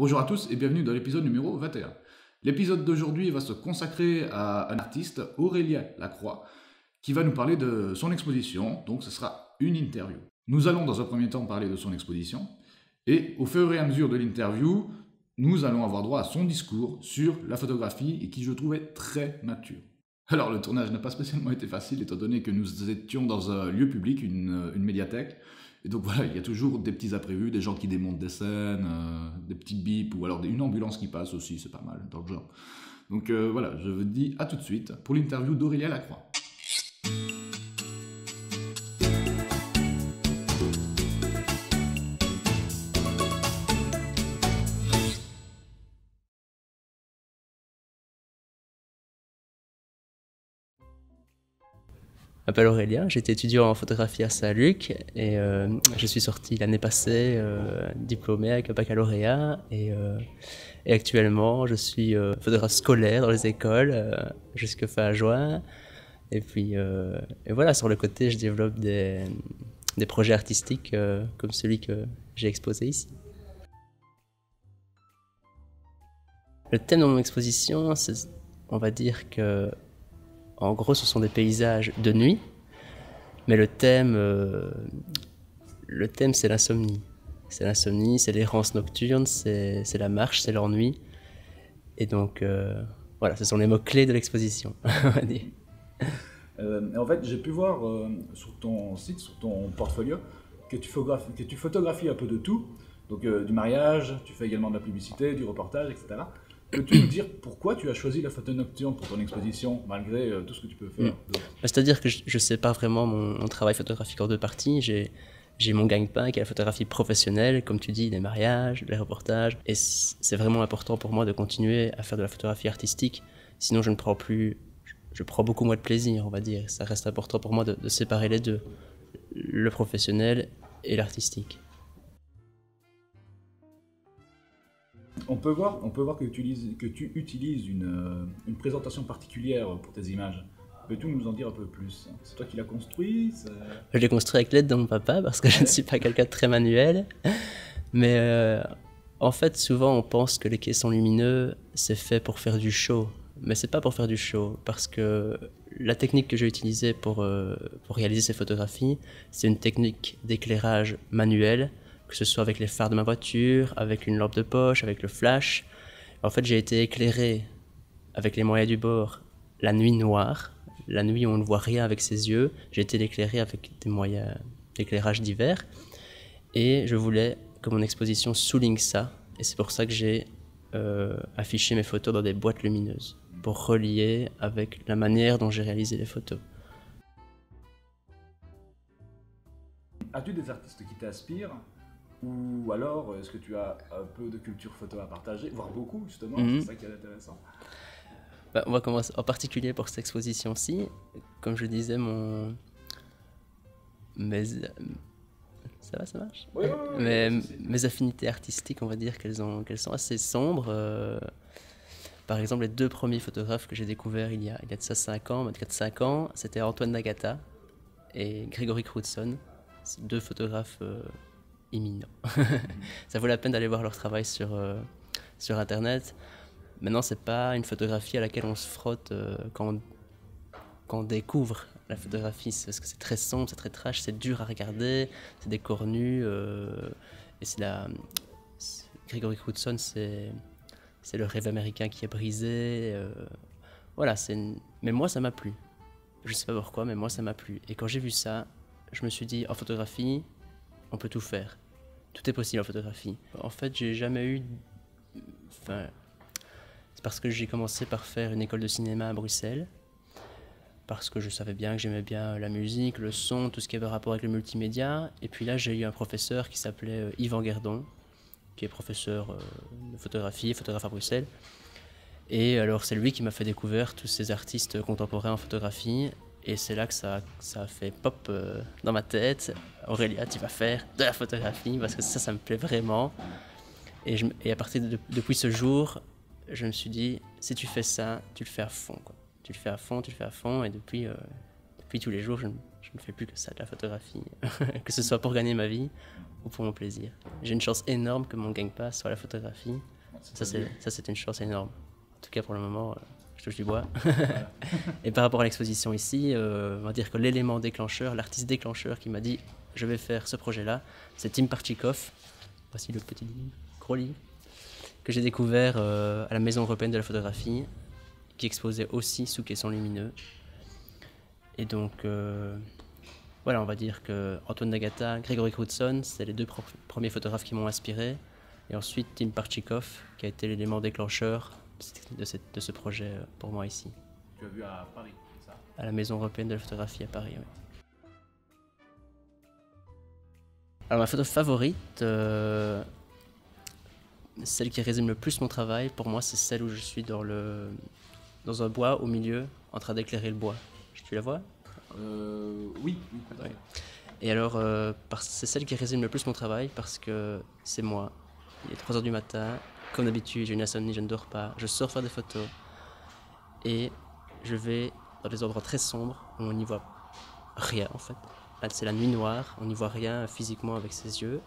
Bonjour à tous et bienvenue dans l'épisode numéro 21. L'épisode d'aujourd'hui va se consacrer à un artiste, Aurélien Lacroix, qui va nous parler de son exposition, donc ce sera une interview. Nous allons dans un premier temps parler de son exposition, et au fur et à mesure de l'interview, nous allons avoir droit à son discours sur la photographie et qui je trouvais très mature. Alors le tournage n'a pas spécialement été facile étant donné que nous étions dans un lieu public, une médiathèque, et donc voilà, il y a toujours des petits imprévus, des gens qui démontent des scènes, des petits bips, ou alors une ambulance qui passe aussi, c'est pas mal, dans le genre. Donc voilà, je vous dis à tout de suite pour l'interview d'Aurélien Lacroix. Je m'appelle Aurélien, j'étais étudiant en photographie à Saint-Luc et je suis sorti l'année passée diplômé avec un baccalauréat et actuellement je suis photographe scolaire dans les écoles jusqu'à fin juin et puis et voilà, sur le côté je développe des projets artistiques comme celui que j'ai exposé ici. Le thème de mon exposition, on va dire que en gros, ce sont des paysages de nuit, mais le thème c'est l'insomnie. C'est l'insomnie, c'est l'errance nocturne, c'est la marche, c'est l'ennui. Et donc, voilà, ce sont les mots-clés de l'exposition, on va dire. En fait, j'ai pu voir sur ton site, sur ton portfolio, que tu photographies un peu de tout. Donc, du mariage, tu fais également de la publicité, du reportage, etc. Peux-tu nous dire pourquoi tu as choisi la photo nocturne pour ton exposition, malgré tout ce que tu peux faire? C'est-à-dire que je ne sépare pas vraiment mon travail photographique en deux parties. J'ai mon gagne-pain qui est la photographie professionnelle, comme tu dis, les mariages, les reportages. Et c'est vraiment important pour moi de continuer à faire de la photographie artistique. Sinon, je prends beaucoup moins de plaisir, on va dire. Ça reste important pour moi de séparer les deux, le professionnel et l'artistique. On peut voir que tu utilises une présentation particulière pour tes images. Peux-tu nous en dire un peu plus? C'est toi qui l'as construit? Je l'ai construit avec l'aide de mon papa parce que je ne suis pas quelqu'un de très manuel. Mais en fait, souvent on pense que les caissons lumineux, c'est fait pour faire du show. Mais c'est pas pour faire du show parce que la technique que j'ai utilisée pour réaliser ces photographies, c'est une technique d'éclairage manuel, que ce soit avec les phares de ma voiture, avec une lampe de poche, avec le flash. En fait, j'ai été éclairé avec les moyens du bord la nuit noire, la nuit où on ne voit rien avec ses yeux. J'ai été éclairé avec des moyens d'éclairage divers et je voulais que mon exposition souligne ça. Et c'est pour ça que j'ai affiché mes photos dans des boîtes lumineuses pour relier avec la manière dont j'ai réalisé les photos. As-tu des artistes qui t'inspirent ? Ou alors, est-ce que tu as un peu de culture photo à partager, voire beaucoup justement, c'est ça qui est intéressant. Bah, on va commencer en particulier pour cette exposition-ci. Comme je disais, mes affinités artistiques, on va dire qu'elles sont assez sombres. Par exemple, les deux premiers photographes que j'ai découverts il y a de ça 5 ans, 24-5 ans, c'était Antoine Dagata et Gregory Crewdson, deux photographes imminent. Ça vaut la peine d'aller voir leur travail sur internet. Maintenant, c'est pas une photographie à laquelle on se frotte quand on découvre la photographie, parce que c'est très sombre, c'est très trash, c'est dur à regarder, c'est des cornus. Et Gregory Crewdson, c'est le rêve américain qui est brisé. Voilà, mais moi ça m'a plu. Je sais pas pourquoi, mais moi ça m'a plu. Et quand j'ai vu ça, je me suis dit, en photographie, on peut tout faire. Tout est possible en photographie. En fait, j'ai jamais eu... Enfin, c'est parce que j'ai commencé par faire une école de cinéma à Bruxelles, parce que je savais bien que j'aimais bien la musique, le son, tout ce qui avait rapport avec le multimédia. Et puis là, j'ai eu un professeur qui s'appelait Yvan Guerdon, qui est professeur de photographie, photographe à Bruxelles. Et alors, c'est lui qui m'a fait découvrir tous ces artistes contemporains en photographie. Et c'est là que ça a fait pop dans ma tête. Aurélia, tu vas faire de la photographie parce que ça me plaît vraiment. Et à partir depuis ce jour, je me suis dit, si tu fais ça, tu le fais à fond, quoi. Tu le fais à fond, et depuis tous les jours, je me je ne fais plus que ça de la photographie, que ce soit pour gagner ma vie ou pour mon plaisir. J'ai une chance énorme que mon gagne-pain soit la photographie. Ça, c'est une chance énorme. En tout cas, pour le moment, je touche du bois. Et par rapport à l'exposition ici, on va dire que l'élément déclencheur, l'artiste déclencheur qui m'a dit « je vais faire ce projet-là », c'est Tim Parchikov. Voici le petit livre, gros livre, que j'ai découvert à la Maison Européenne de la Photographie, qui exposait aussi sous caisson lumineux. Et donc, voilà, on va dire que Antoine Dagata, Gregory Crewdson, c'est les deux premiers photographes qui m'ont inspiré. Et ensuite, Tim Parchikov, qui a été l'élément déclencheur de ce projet pour moi ici. Tu as vu à Paris, c'est ça? À la Maison Européenne de la Photographie à Paris, oui. Alors, ma photo favorite, celle qui résume le plus mon travail, pour moi, c'est celle où je suis dans un bois au milieu, en train d'éclairer le bois. Tu la vois? Oui. Ouais. Et alors, c'est celle qui résume le plus mon travail parce que c'est moi. Il est 3 h du matin, comme d'habitude, j'ai une insomnie, je ne dors pas, je sors faire des photos et je vais dans des endroits très sombres où on n'y voit rien en fait. Là, c'est la nuit noire, on n'y voit rien physiquement avec ses yeux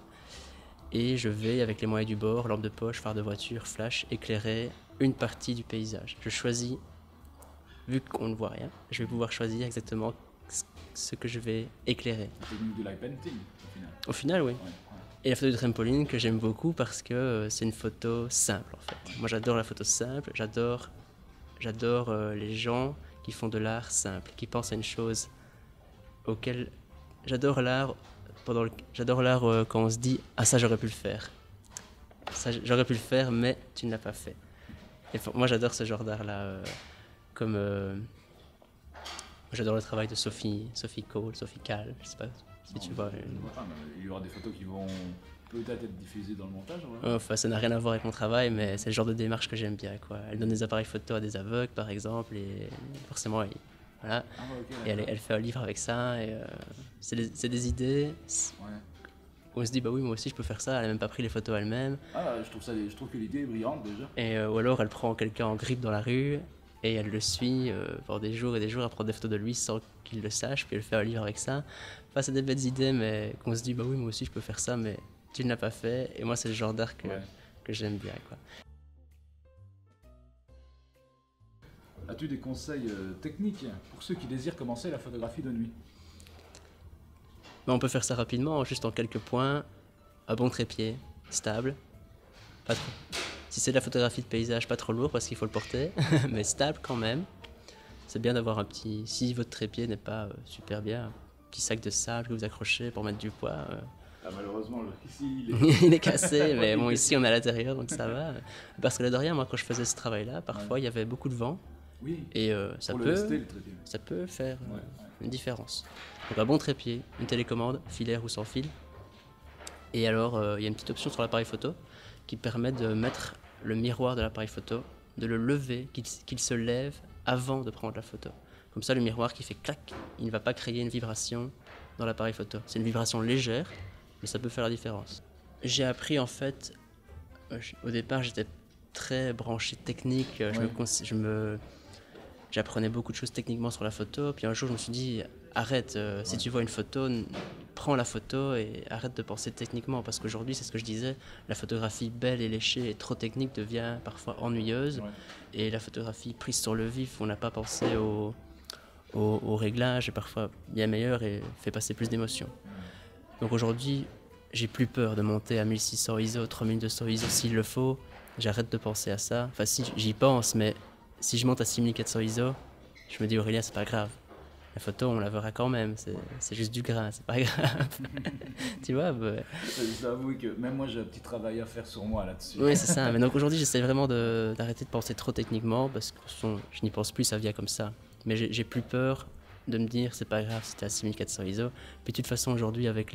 et je vais avec les moyens du bord, lampe de poche, phare de voiture, flash, éclairer une partie du paysage. Je choisis. Vu qu'on ne voit rien, je vais pouvoir choisir exactement ce que je vais éclairer. C'est de la painting, au final. Au final, oui. Ouais, ouais. Et la photo du trampoline que j'aime beaucoup parce que c'est une photo simple, en fait. Moi, j'adore la photo simple, j'adore les gens qui font de l'art simple, qui pensent à une chose auquel... J'adore l'art quand on se dit « Ah, ça, j'aurais pu le faire. Ça, j'aurais pu le faire, mais tu ne l'as pas fait. » Et moi, j'adore ce genre d'art-là. Comme j'adore le travail de Sophie Calle, je sais pas si non, tu vois. Il y aura des photos qui vont peut-être être diffusées dans le montage. Ouais. Enfin, ça n'a rien à voir avec mon travail, mais c'est le genre de démarche que j'aime bien, quoi. Elle donne des appareils photo à des aveugles, par exemple, et forcément, voilà. Ah, bah, okay, et elle fait un livre avec ça, et c'est des idées. Ouais. On se dit, bah oui, moi aussi je peux faire ça, elle n'a même pas pris les photos elle-même. Ah, je trouve que l'idée est brillante déjà. Et, ou alors elle prend quelqu'un en grippe dans la rue. Et elle le suit pendant des jours et des jours à prendre des photos de lui sans qu'il le sache, puis elle fait un livre avec ça. Enfin, c'est des belles idées, mais qu'on se dit, bah oui, moi aussi je peux faire ça, mais tu ne l'as pas fait. Et moi, c'est le genre d'art que j'aime bien, quoi. As-tu des conseils techniques pour ceux qui désirent commencer la photographie de nuit? On peut faire ça rapidement, juste en quelques points. Un bon trépied, stable, pas trop. Si c'est de la photographie de paysage, pas trop lourd parce qu'il faut le porter, mais stable quand même. C'est bien d'avoir un petit... Si votre trépied n'est pas super bien, un petit sac de sable que vous accrochez pour mettre du poids. Ah, malheureusement, ici, il est cassé, mais bon, ici, on est à l'intérieur, donc ça va. Parce que là de rien, moi, quand je faisais ce travail-là, parfois, il y avait beaucoup de vent. Oui, et ça peut faire une différence. Donc un bon trépied, une télécommande, filaire ou sans fil. Et alors, il y a une petite option sur l'appareil photo qui permet de mettre le miroir de l'appareil photo, de le lever, qu'il se lève avant de prendre la photo. Comme ça, le miroir qui fait clac, il ne va pas créer une vibration dans l'appareil photo. C'est une vibration légère, mais ça peut faire la différence. J'ai appris en fait, au départ j'étais très branché technique, j'apprenais beaucoup de choses techniquement sur la photo, puis un jour je me suis dit arrête, si tu vois une photo, prends la photo et arrête de penser techniquement parce qu'aujourd'hui, c'est ce que je disais, la photographie belle et léchée et trop technique devient parfois ennuyeuse et la photographie prise sur le vif, on n'a pas pensé au réglage et parfois bien meilleur et fait passer plus d'émotions. Donc aujourd'hui, j'ai plus peur de monter à 1600 ISO, 3200 ISO s'il le faut, j'arrête de penser à ça. Enfin si, j'y pense, mais si je monte à 6400 ISO, je me dis Aurélien, c'est pas grave. La photo, on la verra quand même, c'est juste du grain, c'est pas grave. Tu vois, bah... J'avoue que même moi, j'ai un petit travail à faire sur moi là-dessus. Oui, c'est ça. Mais donc aujourd'hui, j'essaie vraiment d'arrêter de penser trop techniquement parce que je n'y pense plus, ça vient comme ça. Mais j'ai plus peur de me dire, c'est pas grave, c'était à 6400 ISO. Puis de toute façon, aujourd'hui, avec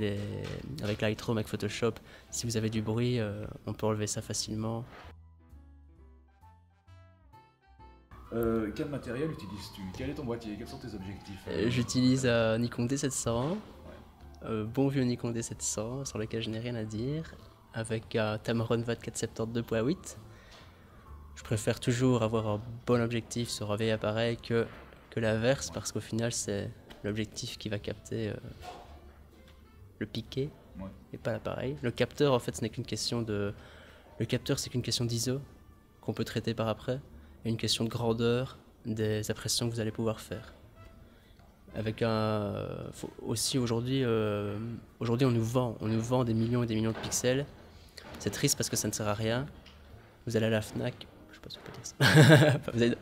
Lightroom, avec Photoshop, si vous avez du bruit, on peut enlever ça facilement. Quel matériel utilises-tu? Quel est ton boîtier? Quels sont tes objectifs? J'utilise un Nikon D700, bon vieux Nikon D700 sur lequel je n'ai rien à dire, avec un Tamron VAT 70 2.8. Je préfère toujours avoir un bon objectif sur un vieil appareil que l'inverse parce qu'au final c'est l'objectif qui va capter le piqué, ouais, et pas l'appareil. Le capteur, en fait, ce n'est qu'une question de... Le capteur, c'est qu'une question d'ISO qu'on peut traiter par après, et une question de grandeur des impressions que vous allez pouvoir faire. Avec un... Faut aussi aujourd'hui, on nous vend des millions et des millions de pixels. C'est triste parce que ça ne sert à rien. Vous allez à la Fnac, je sais pas si on peut dire ça. Vous allez,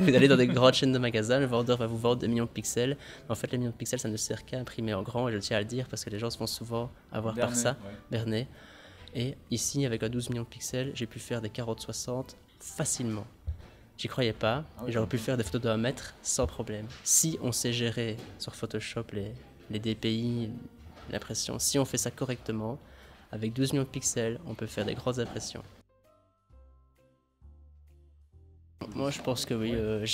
vous allez dans des grandes chaînes de magasins, le vendeur va vous vendre des millions de pixels. En fait, les millions de pixels, ça ne sert qu'à imprimer en grand, et je tiens à le dire parce que les gens se font souvent avoir par ça, ouais. Berné. Et ici, avec un 12 millions de pixels, j'ai pu faire des 40-60 facilement. J'y croyais pas, ah oui, j'aurais pu faire des photos de 1 mètre sans problème. Si on sait gérer sur Photoshop les DPI, l'impression, si on fait ça correctement, avec 12 millions de pixels, on peut faire des grandes impressions. Moi, je pense que oui. Comme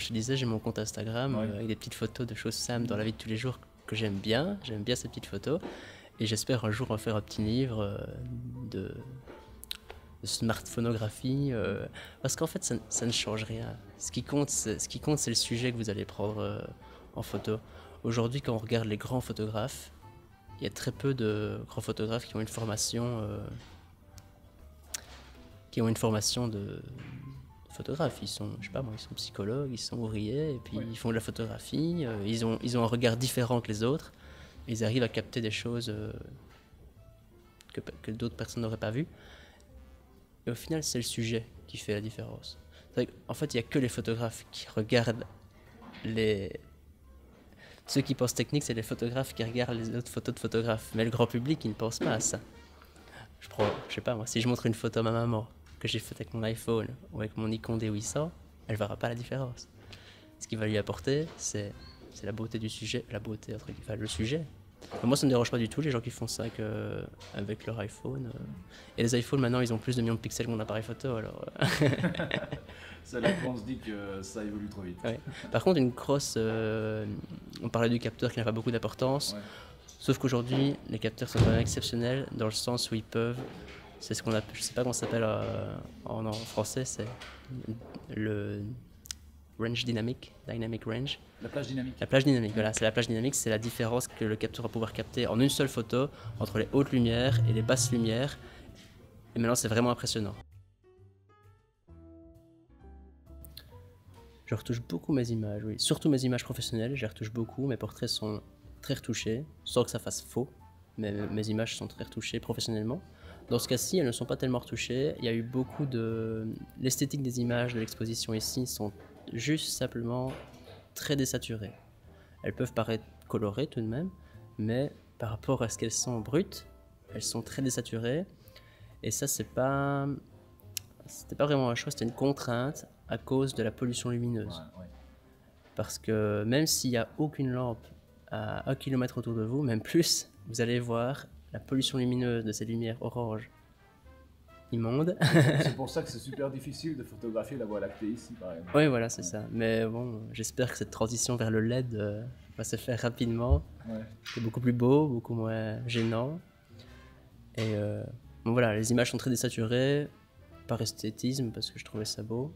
je te disais, j'ai mon compte Instagram, ouais, avec des petites photos de choses simples dans la vie de tous les jours que j'aime bien. J'aime bien ces petites photos. Et j'espère un jour en faire un petit livre de smartphonographie. Parce qu'en fait, ça ne change rien. Ce qui compte, c'est le sujet que vous allez prendre en photo. Aujourd'hui, quand on regarde les grands photographes, il y a très peu de grands photographes qui ont une formation de photographe. Ils sont, je sais pas moi, ils sont psychologues, ils sont ouvriers, et puis, ouais, ils font de la photographie. Ils ont un regard différent que les autres. Ils arrivent à capter des choses que d'autres personnes n'auraient pas vues. Et au final, c'est le sujet qui fait la différence. En fait, il n'y a que les photographes qui regardent les... Ceux qui pensent technique, c'est les photographes qui regardent les autres photos de photographes. Mais le grand public, il ne pense pas à ça. Je sais pas moi, si je montre une photo à ma maman que j'ai faite avec mon iPhone ou avec mon Nikon D800, elle ne verra pas la différence. Ce qui va lui apporter, c'est la beauté du sujet, le sujet. Enfin, moi, ça ne me dérange pas du tout, les gens qui font ça avec leur iPhone. Et les iPhones, maintenant, ils ont plus de millions de pixels que mon appareil photo, alors... Ça, là, on se dit que ça évolue trop vite. Ouais. Par contre, on parlait du capteur qui n'a pas beaucoup d'importance, ouais, sauf qu'aujourd'hui, les capteurs sont quand même exceptionnels, dans le sens où ils peuvent... C'est ce qu'on appelle... Je ne sais pas comment ça s'appelle en français, c'est le... range dynamique, dynamic range. La plage dynamique. La plage dynamique, voilà, c'est la plage dynamique, c'est la différence que le capteur va pouvoir capter en une seule photo entre les hautes lumières et les basses lumières. Et maintenant, c'est vraiment impressionnant. Je retouche beaucoup mes images, oui. Surtout mes images professionnelles, je les retouche beaucoup. Mes portraits sont très retouchés, sans que ça fasse faux. Mais mes images sont très retouchées professionnellement. Dans ce cas-ci, elles ne sont pas tellement retouchées. Il y a eu beaucoup de... L'esthétique des images, de l'exposition ici, sont juste simplement très désaturées. Elles peuvent paraître colorées tout de même, mais par rapport à ce qu'elles sont brutes, elles sont très désaturées. Et ça, c'était pas vraiment un choix, c'était une contrainte à cause de la pollution lumineuse. Ouais, ouais. Parce que même s'il n'y a aucune lampe à 1 km autour de vous, même plus, vous allez voir la pollution lumineuse de ces lumières oranges immonde. C'est pour ça que c'est super difficile de photographier la Voie lactée ici, par exemple. Oui, voilà, c'est, ouais, ça. Mais bon, j'espère que cette transition vers le LED va se faire rapidement. Ouais. C'est beaucoup plus beau, beaucoup moins gênant. Et bon, voilà, les images sont très désaturées, par esthétisme, parce que je trouvais ça beau.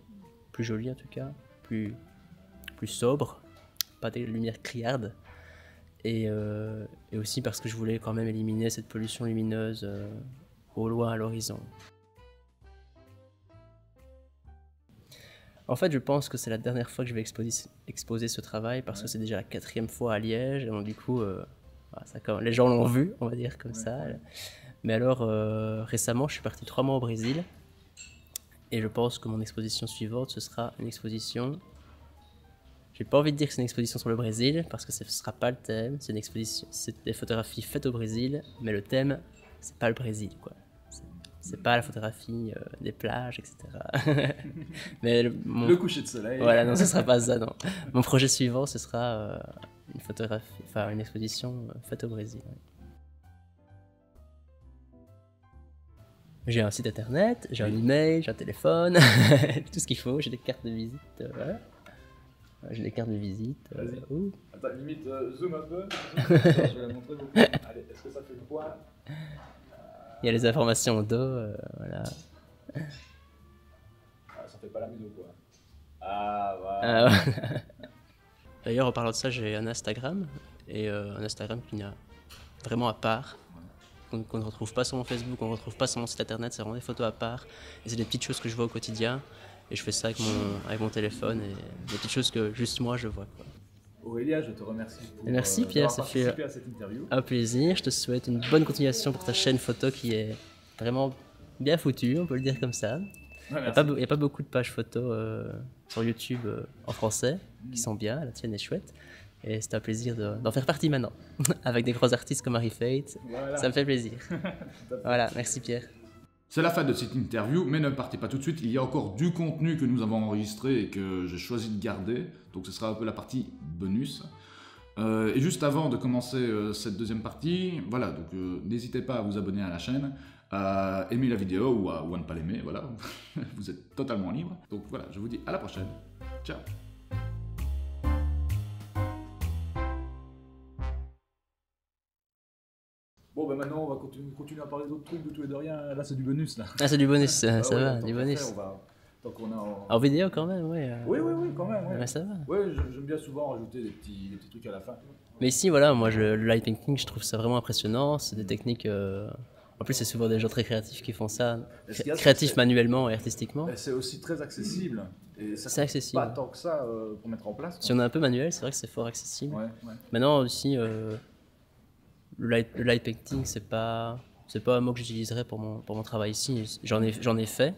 Plus joli en tout cas, plus sobre, pas des lumières criardes. Et aussi parce que je voulais quand même éliminer cette pollution lumineuse au loin à l'horizon. En fait, je pense que c'est la dernière fois que je vais exposer ce travail, parce, ouais, que c'est déjà la 4e fois à Liège, donc du coup, les gens l'ont vu, on va dire comme, ouais, ça. Mais alors, récemment, je suis parti 3 mois au Brésil, et je pense que mon exposition suivante, ce sera une exposition... J'ai pas envie de dire que c'est une exposition sur le Brésil, parce que ce sera pas le thème, c'est une exposition... C'est des photographies faites au Brésil, mais le thème... C'est pas le Brésil, quoi. C'est pas la photographie des plages, etc. Mais le coucher de soleil. Voilà, non, ce sera pas ça, non. Mon projet suivant, ce sera une exposition faite au Brésil. Ouais. J'ai un site internet, j'ai un email, j'ai un téléphone, tout ce qu'il faut. J'ai des cartes de visite. Voilà. J'ai des cartes de visite. Attends, limite, zoom un peu. Attends, je vais la montrer beaucoup. Allez, est-ce que ça fait le poids? Il y a les informations au dos, voilà. Ah, ça fait pas la mise au poids. Ah, voilà. D'ailleurs, en parlant de ça, j'ai un Instagram, et un Instagram qui n'a vraiment à part, qu'on ne retrouve pas sur mon Facebook, qu'on ne retrouve pas sur mon site internet, c'est vraiment des photos à part, et c'est des petites choses que je vois au quotidien, et je fais ça avec mon téléphone, et des petites choses que juste moi je vois, quoi. Aurélia, je te remercie pour Merci, Pierre, ça fait à cette interview. Un plaisir, je te souhaite une bonne continuation pour ta chaîne photo qui est vraiment bien foutue, on peut le dire comme ça. Ouais, il n'y a pas beaucoup de pages photo sur YouTube en français qui sont bien, la tienne est chouette. Et c'est un plaisir d'en faire partie maintenant, avec des gros artistes comme Harry Fate, voilà. Ça me fait plaisir. Voilà, merci Pierre. C'est la fin de cette interview, mais ne partez pas tout de suite, il y a encore du contenu que nous avons enregistré et que j'ai choisi de garder, donc ce sera un peu la partie bonus. Et juste avant de commencer cette deuxième partie, voilà, donc n'hésitez pas à vous abonner à la chaîne, à aimer la vidéo ou à ne pas l'aimer, voilà, vous êtes totalement libre. Donc voilà, je vous dis à la prochaine, ciao. Bon ben maintenant on va continuer à parler d'autres trucs, de tout et de rien, là c'est du bonus là. Ah c'est du bonus, ah, ça ouais, va, du bonus. Faire, tant qu'on a en vidéo quand même, oui. Oui quand même, ouais. Ben, ça va. Oui, j'aime bien souvent rajouter des petits trucs à la fin. Mais ici voilà, moi le light painting je trouve ça vraiment impressionnant, c'est des techniques... En plus, c'est souvent des gens très créatifs qui font ça, créatifs manuellement et artistiquement. C'est aussi très accessible. C'est accessible. Pas tant que ça pour mettre en place. Si on est un peu manuel, c'est vrai que c'est fort accessible. Ouais, ouais. Maintenant aussi, le light painting, c'est pas un mot que j'utiliserais pour mon travail ici. J'en ai fait,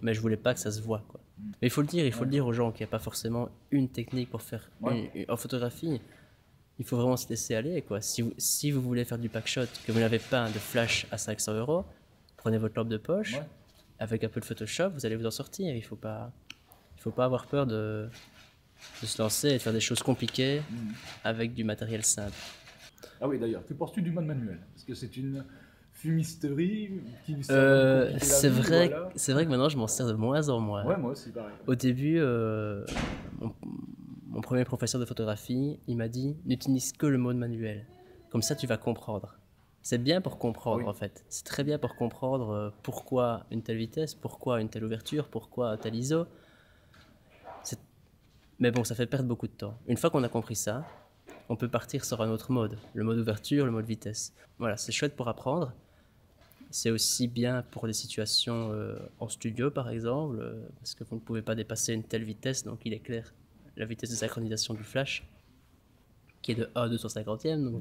mais je voulais pas que ça se voit, quoi. Mais il faut le dire aux gens qu'il n'y a pas forcément une technique pour faire en photographie. Il faut vraiment se laisser aller, quoi. Si vous voulez faire du packshot, que vous n'avez pas de flash à 500 €, prenez votre lampe de poche, avec un peu de Photoshop, vous allez vous en sortir. Il faut pas avoir peur de se lancer et de faire des choses compliquées avec du matériel simple. Ah oui, d'ailleurs, que penses-tu du mode manuel? Parce que c'est une fumisterie qui... C'est vrai que maintenant, je m'en sers de moins en moins. Ouais, moi aussi, pareil. Au début, mon premier professeur de photographie, il m'a dit « N'utilise que le mode manuel, comme ça tu vas comprendre. » C'est bien pour comprendre en fait, c'est très bien pour comprendre pourquoi une telle vitesse, pourquoi une telle ouverture, pourquoi un tel ISO. Mais bon, ça fait perdre beaucoup de temps. Une fois qu'on a compris ça, on peut partir sur un autre mode, le mode ouverture, le mode vitesse. Voilà, c'est chouette pour apprendre. C'est aussi bien pour des situations en studio par exemple, parce que vous ne pouvez pas dépasser une telle vitesse, donc il est clair. La vitesse de synchronisation du flash, qui est de 1 à 250e, donc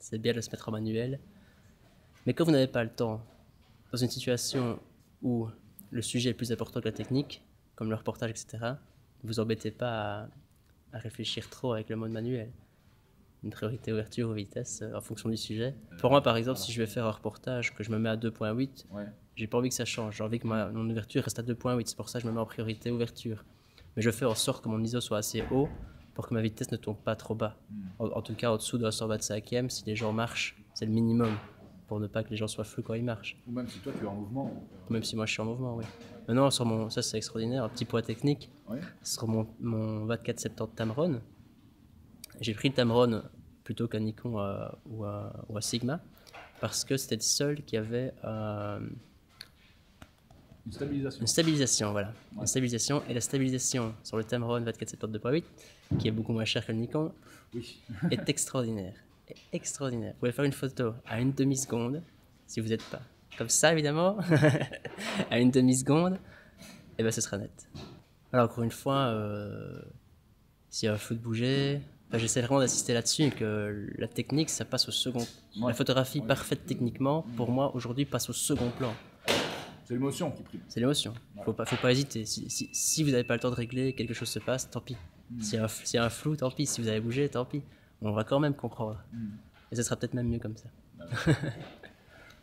c'est bien de se mettre en manuel. Mais quand vous n'avez pas le temps, dans une situation où le sujet est plus important que la technique, comme le reportage, etc., ne vous embêtez pas à réfléchir trop avec le mode manuel. Une priorité ouverture ou vitesse en fonction du sujet. Pour moi, par exemple, si je vais faire un reportage, que je me mets à 2.8, j'ai pas envie que ça change, j'ai envie que mon ouverture reste à 2.8, c'est pour ça que je me mets en priorité ouverture. Mais je fais en sorte que mon ISO soit assez haut pour que ma vitesse ne tombe pas trop bas. En tout cas, au-dessous de 125e, si les gens marchent, c'est le minimum pour ne pas que les gens soient flous quand ils marchent. Ou même si toi tu es en mouvement. Même si moi je suis en mouvement, oui. Maintenant, sur ça c'est extraordinaire, un petit point technique. Oui. Sur mon VAT 470 Tamron, j'ai pris le Tamron plutôt qu'un Nikon ou un Sigma parce que c'était le seul qui avait... Une stabilisation. Une stabilisation, voilà. Ouais. Une stabilisation, et la stabilisation sur le Tamron VAT 70 2.8, qui est beaucoup moins cher que le Nikon, est extraordinaire. Est extraordinaire. Vous pouvez faire une photo à une demi-seconde, si vous n'êtes pas comme ça, évidemment, à une demi-seconde, et bien ce sera net. Alors encore une fois, s'il y a un flou de bouger, j'essaie vraiment d'insister là-dessus, que la technique, ça passe au second. La photographie parfaite techniquement, pour moi, aujourd'hui, passe au second plan. C'est l'émotion qui prime. C'est l'émotion. Faut pas hésiter. Si vous n'avez pas le temps de régler, quelque chose se passe, tant pis. S'il y a un flou, tant pis. Si vous avez bougé, tant pis. On va quand même comprendre. Et ce sera peut-être même mieux comme ça. Ah ouais.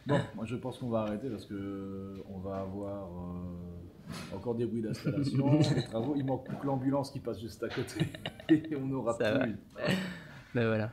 Bon, moi je pense qu'on va arrêter parce qu'on va avoir encore des bruits d'installation, des travaux. Il manque plus que l'ambulance qui passe juste à côté. Et on aura ça plus. Mais voilà.